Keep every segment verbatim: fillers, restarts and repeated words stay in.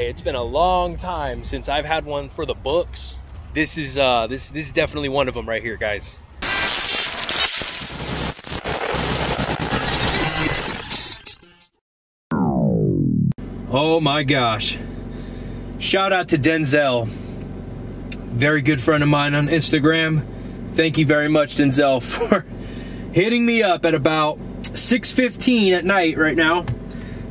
Hey, it's been a long time since I've had one for the books. This is uh this this is definitely one of them right here, guys. Oh my gosh. Shout out to Denzel. Very good friend of mine on Instagram. Thank you very much, Denzel, for hitting me up at about six fifteen at night right now,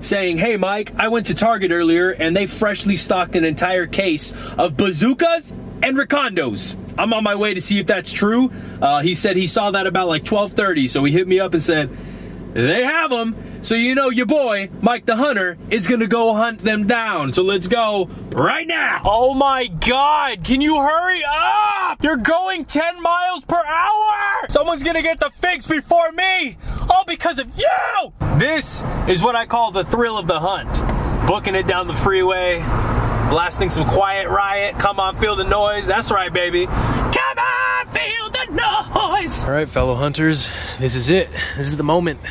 saying, hey Mike, I went to Target earlier and they freshly stocked an entire case of bazookas and Recondos. I'm on my way to see if that's true. Uh, he said he saw that about like twelve thirty, so he hit me up and said, they have them. So you know your boy, Mike the Hunter, is gonna go hunt them down. So let's go right now. Oh my God, can you hurry up? You're going ten miles per hour. Someone's gonna get the figs before me, all because of you. This is what I call the thrill of the hunt. Booking it down the freeway, blasting some Quiet Riot. Come on, feel the noise. That's right, baby. Come on, feel the noise. All right, fellow hunters, this is it. This is the moment.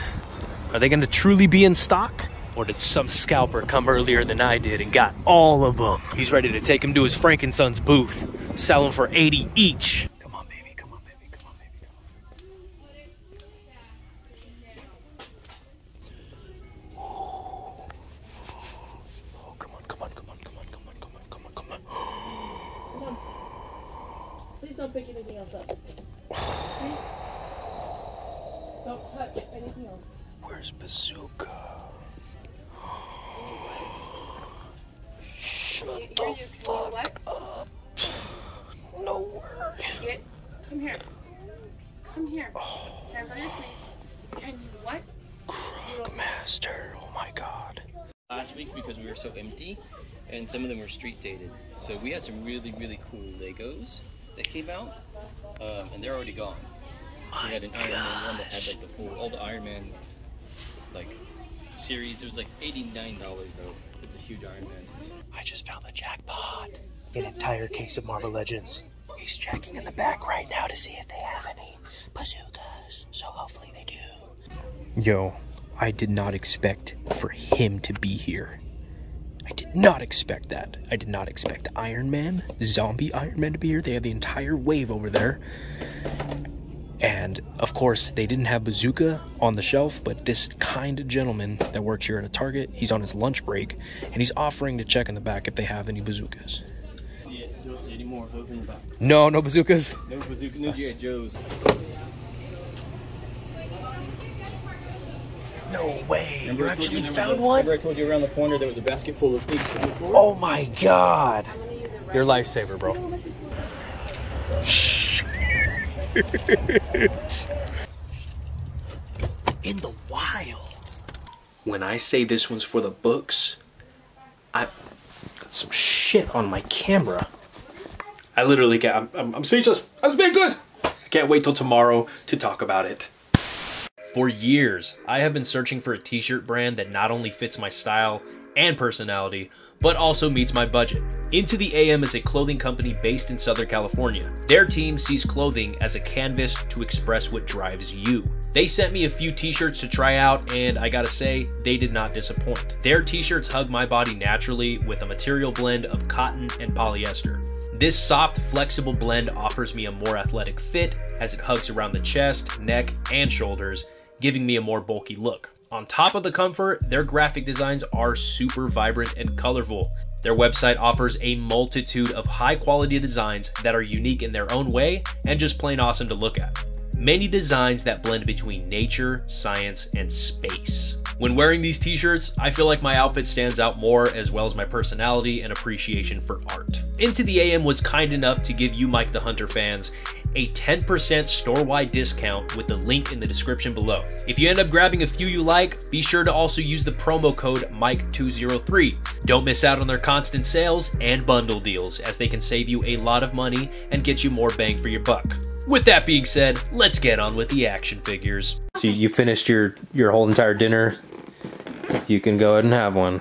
Are they gonna truly be in stock? Or did some scalper come earlier than I did and got all of them? He's ready to take them to his Frank and Sons booth, sell them for eighty each. Come on, baby, come on, baby, come on, baby, come on. Don't pick anything else up. Okay? Don't touch anything else. Where's Bazooka? Shut you, the fuck what? up. No worry. Get, come here. Come here. Oh. Stand on your sleeves. And you what? Croc Master. Oh my God. Last week, because we were so empty, and some of them were street dated. So we had some really, really cool Legos that came out, um, and they're already gone. We had an Iron Man one that had like the full, all the Iron Man like series. It was like eighty-nine dollars though. It's a huge Iron Man. I just found the jackpot. An entire case of Marvel Legends. He's checking in the back right now to see if they have any bazookas. So hopefully they do. Yo, I did not expect for him to be here. I did not expect that. I did not expect Iron Man, zombie Iron Man to be here. They have the entire wave over there. And of course, they didn't have Bazooka on the shelf, but this kind of gentleman that works here at a Target, he's on his lunch break, and he's offering to check in the back if they have any Bazookas. Yeah, don't see any more of those in the back. No, no Bazookas? No Bazookas, no G I Joes. No way! Remember you actually you, found I, one? Remember I told you around the corner there was a basket full of figs. Oh my God! You're a lifesaver, bro. In the wild. When I say this one's for the books, I got some shit on my camera. I literally got. I'm, I'm, I'm speechless. I'm speechless. I can't wait till tomorrow to talk about it. For years, I have been searching for a t-shirt brand that not only fits my style and personality, but also meets my budget. Into the A M is a clothing company based in Southern California. Their team sees clothing as a canvas to express what drives you. They sent me a few t-shirts to try out, and I gotta say, they did not disappoint. Their t-shirts hug my body naturally with a material blend of cotton and polyester. This soft, flexible blend offers me a more athletic fit as it hugs around the chest, neck, and shoulders, giving me a more bulky look. On top of the comfort, their graphic designs are super vibrant and colorful. Their website offers a multitude of high quality designs that are unique in their own way and just plain awesome to look at. Many designs that blend between nature, science, and space. When wearing these t-shirts, I feel like my outfit stands out more, as well as my personality and appreciation for art. Into the A M was kind enough to give you Mike the Hunter fans a ten percent store-wide discount with the link in the description below. If you end up grabbing a few you like, be sure to also use the promo code Mike two oh three. Don't miss out on their constant sales and bundle deals, as they can save you a lot of money and get you more bang for your buck. With that being said, let's get on with the action figures. So you finished your, your whole entire dinner. You can go ahead and have one.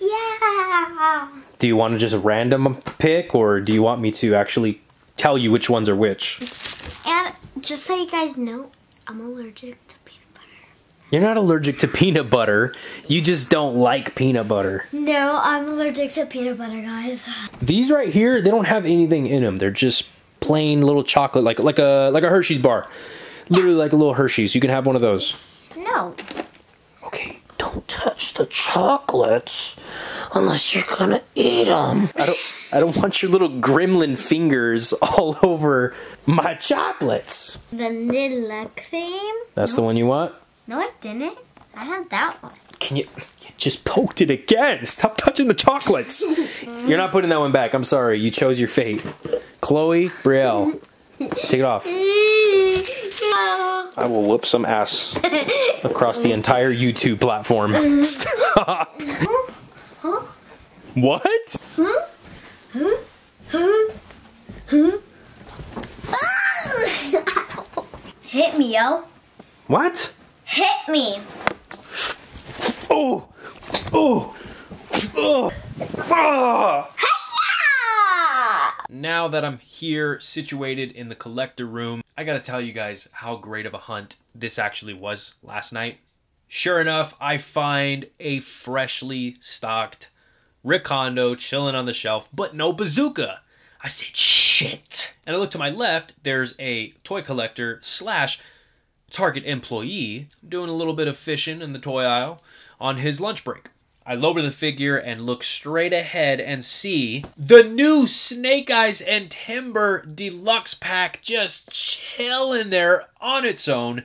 Yeah! Do you want to just random pick, or do you want me to actually tell you which ones are which? And just so you guys know, I'm allergic to peanut butter. You're not allergic to peanut butter. You just don't like peanut butter. No, I'm allergic to peanut butter, guys. These right here, they don't have anything in them. They're just plain little chocolate, like like a like a Hershey's bar. Literally like a little Hershey's. You can have one of those. No. Okay, don't touch the chocolates unless you're gonna eat them. I don't, I don't want your little gremlin fingers all over my chocolates. Vanilla cream. That's no. the one you want? No, I didn't. I had that one. Can you, you just poked it again. Stop touching the chocolates. You're not putting that one back. I'm sorry. You chose your fate. Chloe, Brielle, take it off. I will whoop some ass across the entire YouTube platform. Stop. Huh? What? Huh? Huh? Huh? Huh? Hit me, yo. What? Hit me. Oh. Oh. Oh. Oh. Now that I'm here situated in the collector room, I gotta tell you guys how great of a hunt this actually was last night. Sure enough, I find a freshly stocked Recondo chilling on the shelf, but no bazooka. I said, shit. And I look to my left, there's a toy collector slash Target employee doing a little bit of fishing in the toy aisle on his lunch break. I lower the figure and look straight ahead and see the new Snake Eyes and Timber Deluxe Pack just chilling there on its own,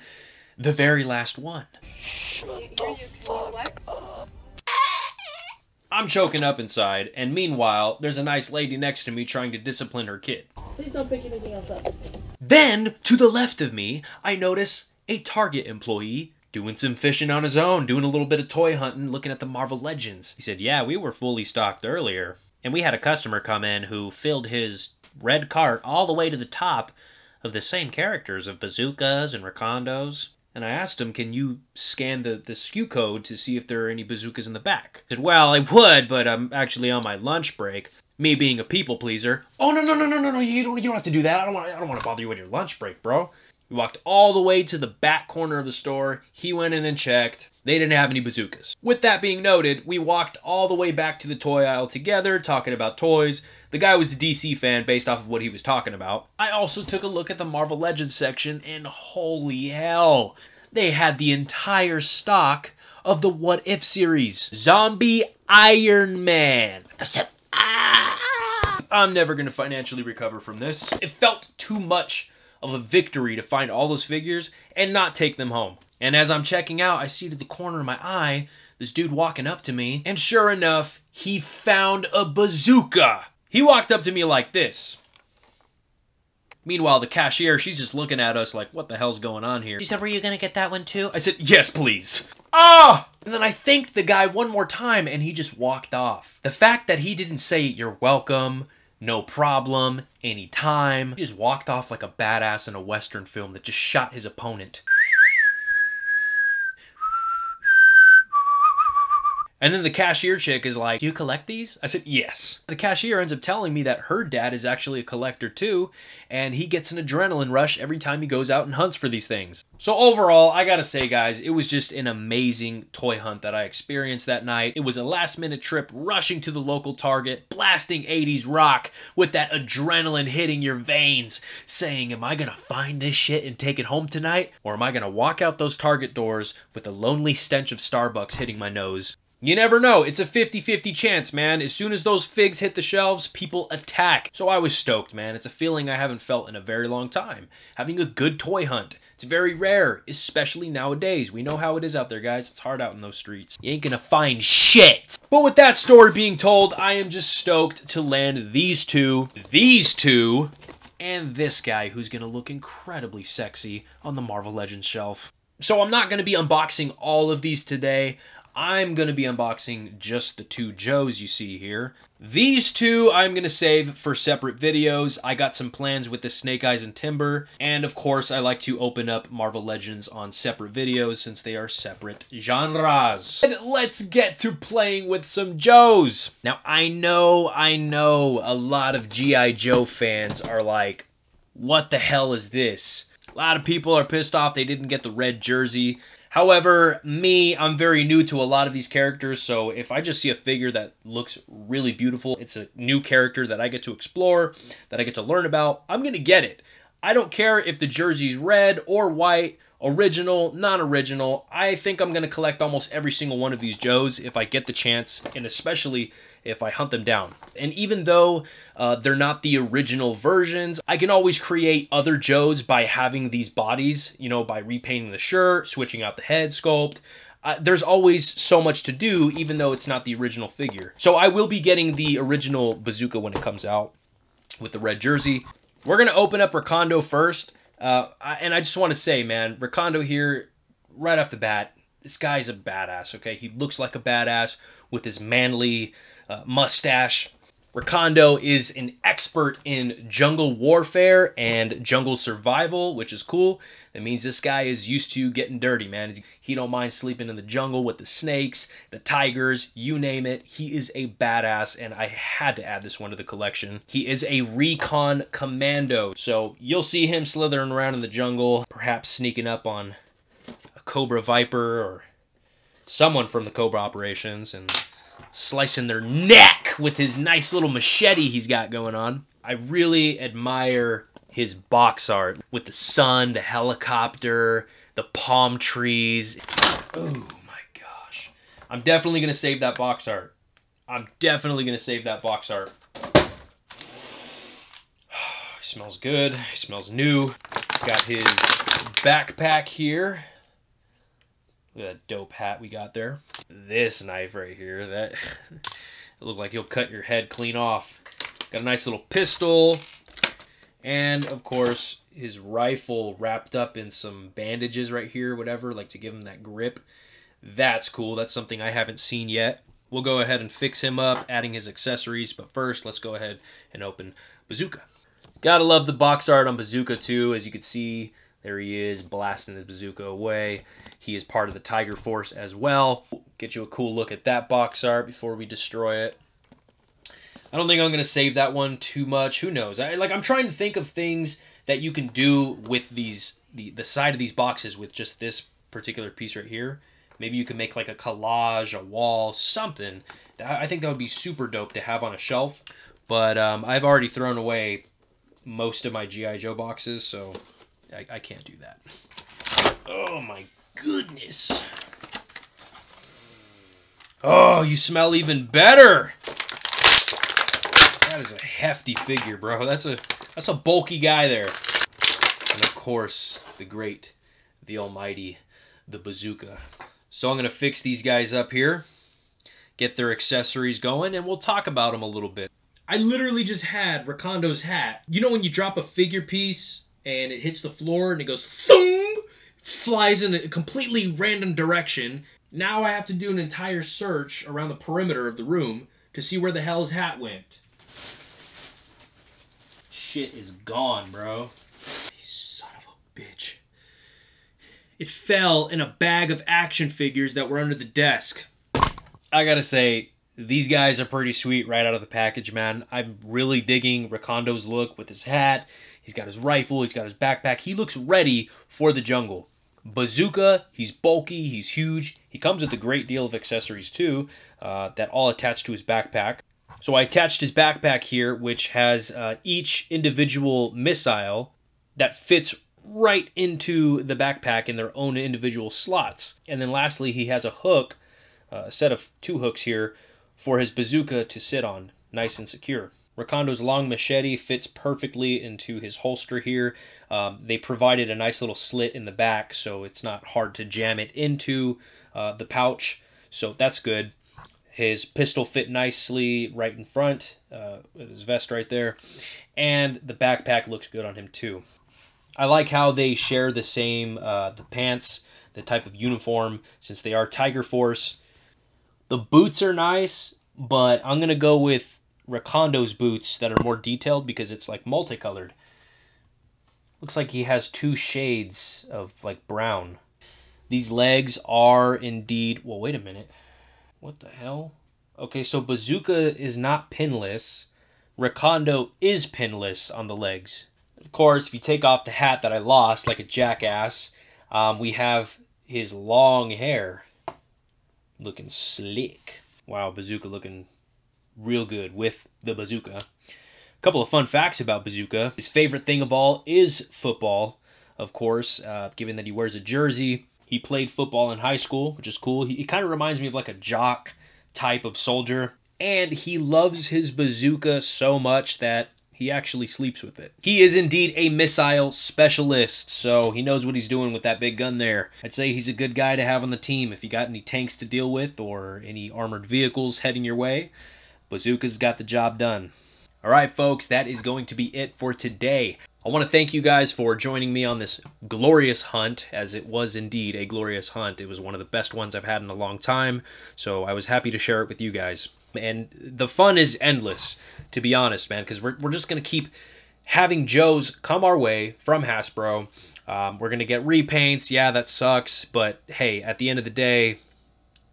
the very last one. What the fuck? I'm choking up inside, and meanwhile, there's a nice lady next to me trying to discipline her kid. Please don't pick anything else up. Then, to the left of me, I notice a Target employee doing some fishing on his own, doing a little bit of toy hunting, looking at the Marvel Legends. He said, yeah, we were fully stocked earlier. And we had a customer come in who filled his red cart all the way to the top of the same characters of bazookas and Recondos. And I asked him, can you scan the, the S K U code to see if there are any bazookas in the back? He said, well, I would, but I'm actually on my lunch break. Me being a people pleaser. Oh, no, no, no, no, no, no, you don't, you don't have to do that. I don't want I don't want to bother you on your lunch break, bro. We walked all the way to the back corner of the store. He went in and checked. They didn't have any bazookas. With that being noted, we walked all the way back to the toy aisle together, talking about toys. The guy was a D C fan based off of what he was talking about. I also took a look at the Marvel Legends section, and holy hell, they had the entire stock of the What If series. Zombie Iron Man. Except, ah, I'm never going to financially recover from this. It felt too much of a victory to find all those figures and not take them home. And as I'm checking out, I see to the corner of my eye this dude walking up to me, and sure enough, he found a bazooka. He walked up to me like this. Meanwhile, the cashier, she's just looking at us like, what the hell's going on here? She said, were you gonna get that one too? I said, yes, please. Ah! And then I thanked the guy one more time and he just walked off. The fact that he didn't say, you're welcome, no problem, anytime. He just walked off like a badass in a Western film that just shot his opponent. And then the cashier chick is like, do you collect these? I said, yes. The cashier ends up telling me that her dad is actually a collector too, and he gets an adrenaline rush every time he goes out and hunts for these things. So overall, I gotta say guys, it was just an amazing toy hunt that I experienced that night. It was a last minute trip rushing to the local Target, blasting eighties rock with that adrenaline hitting your veins, saying, am I gonna find this shit and take it home tonight? Or am I gonna walk out those Target doors with the lonely stench of Starbucks hitting my nose? You never know. It's a fifty fifty chance, man. As soon as those figs hit the shelves, people attack. So I was stoked, man. It's a feeling I haven't felt in a very long time. Having a good toy hunt. It's very rare, especially nowadays. We know how it is out there, guys. It's hard out in those streets. You ain't gonna find shit. But with that story being told, I am just stoked to land these two, these two, and this guy who's gonna look incredibly sexy on the Marvel Legends shelf. So I'm not gonna be unboxing all of these today. I'm going to be unboxing just the two Joes you see here. These two I'm going to save for separate videos. I got some plans with the Snake Eyes and Timber. And of course, I like to open up Marvel Legends on separate videos since they are separate genres. And let's get to playing with some Joes. Now, I know, I know a lot of G I Joe fans are like, what the hell is this? A lot of people are pissed off they didn't get the red jersey. However, me, I'm very new to a lot of these characters, so if I just see a figure that looks really beautiful, it's a new character that I get to explore, that I get to learn about, I'm going to get it. I don't care if the jersey's red or white, original, non-original. I think I'm going to collect almost every single one of these Joes if I get the chance, and especially if I hunt them down. And even though uh, they're not the original versions, I can always create other Joes by having these bodies, you know, by repainting the shirt, switching out the head sculpt. Uh, there's always so much to do, even though it's not the original figure. So I will be getting the original Bazooka when it comes out with the red jersey. We're going to open up Recondo first. Uh, and I just want to say, man, Recondo here, right off the bat, this guy's a badass, okay? He looks like a badass with his manly uh, mustache. Recondo is an expert in jungle warfare and jungle survival, which is cool. That means this guy is used to getting dirty, man. He don't mind sleeping in the jungle with the snakes, the tigers, you name it. He is a badass, and I had to add this one to the collection. He is a recon commando, so you'll see him slithering around in the jungle, perhaps sneaking up on a Cobra Viper or someone from the Cobra Operations, and slicing their neck with his nice little machete he's got going on. I really admire his box art with the sun, the helicopter, the palm trees. Oh my gosh. I'm definitely going to save that box art. I'm definitely going to save that box art. It smells good. It smells new. Got his backpack here. Look at that dope hat we got there. This knife right here, that it looks like you'll cut your head clean off. Got a nice little pistol, and of course his rifle wrapped up in some bandages right here, whatever, like to give him that grip. That's cool. That's something I haven't seen yet. We'll go ahead and fix him up, adding his accessories, but first let's go ahead and open Bazooka. Gotta love the box art on Bazooka too. As you can see, there he is, blasting his bazooka away. He is part of the Tiger Force as well. Get you a cool look at that box art before we destroy it. I don't think I'm going to save that one too much. Who knows? I, like, I'm trying to think of things that you can do with these the, the side of these boxes with just this particular piece right here. Maybe you can make like a collage, a wall, something. I think that would be super dope to have on a shelf. But um, I've already thrown away most of my G I Joe boxes, so I, I can't do that. Oh my goodness. Oh, you smell even better. That is a hefty figure, bro. That's a that's a bulky guy there. And of course, the great, the almighty, the Bazooka. So I'm gonna fix these guys up here, get their accessories going, and we'll talk about them a little bit. I literally just had Recondo's hat. You know when you drop a figure piece and it hits the floor and it goes thong, flies in a completely random direction. Now I have to do an entire search around the perimeter of the room to see where the hell his hat went. Shit is gone, bro. You son of a bitch. It fell in a bag of action figures that were under the desk. I gotta say, these guys are pretty sweet right out of the package, man. I'm really digging Recondo's look with his hat. He's got his rifle. He's got his backpack. He looks ready for the jungle. Bazooka, he's bulky. He's huge. He comes with a great deal of accessories, too, uh, that all attach to his backpack. So I attached his backpack here, which has uh, each individual missile that fits right into the backpack in their own individual slots. And then lastly, he has a hook, uh, a set of two hooks here, for his bazooka to sit on, nice and secure. Recondo's long machete fits perfectly into his holster here. Um, they provided a nice little slit in the back, so it's not hard to jam it into uh, the pouch, so that's good. His pistol fit nicely right in front, uh, with his vest right there, and the backpack looks good on him too. I like how they share the same, uh, the pants, the type of uniform, since they are Tiger Force. The boots are nice, but I'm going to go with Recondo's boots that are more detailed because it's like multicolored. Looks like he has two shades of like brown. These legs are indeed... Well, wait a minute. What the hell? Okay, so Bazooka is not pinless. Recondo is pinless on the legs. Of course, if you take off the hat that I lost like a jackass, um, we have his long hair looking slick. Wow, Bazooka looking real good with the bazooka. A couple of fun facts about Bazooka. His favorite thing of all is football, of course, uh, given that he wears a jersey. He played football in high school, which is cool. He, he kind of reminds me of like a jock type of soldier. And he loves his bazooka so much that he actually sleeps with it. He is indeed a missile specialist, so he knows what he's doing with that big gun there. I'd say he's a good guy to have on the team if you got any tanks to deal with or any armored vehicles heading your way. Bazooka's got the job done. All right, folks, that is going to be it for today. I want to thank you guys for joining me on this glorious hunt, as it was indeed a glorious hunt. It was one of the best ones I've had in a long time, so I was happy to share it with you guys. And the fun is endless, to be honest, man, because we're, we're just going to keep having Joes come our way from Hasbro. Um, we're going to get repaints. Yeah, that sucks, but hey, at the end of the day,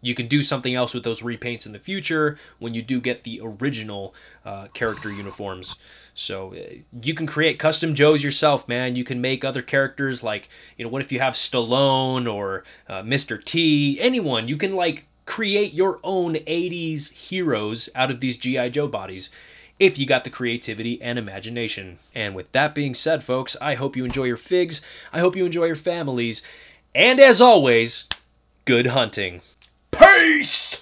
you can do something else with those repaints in the future when you do get the original uh, character uniforms. So uh, you can create custom Joes yourself, man. You can make other characters like, you know, what if you have Stallone or uh, Mister T, anyone. You can, like, create your own eighties heroes out of these G I. Joe bodies if you got the creativity and imagination. And with that being said, folks, I hope you enjoy your figs. I hope you enjoy your families. And as always, good hunting. Peace!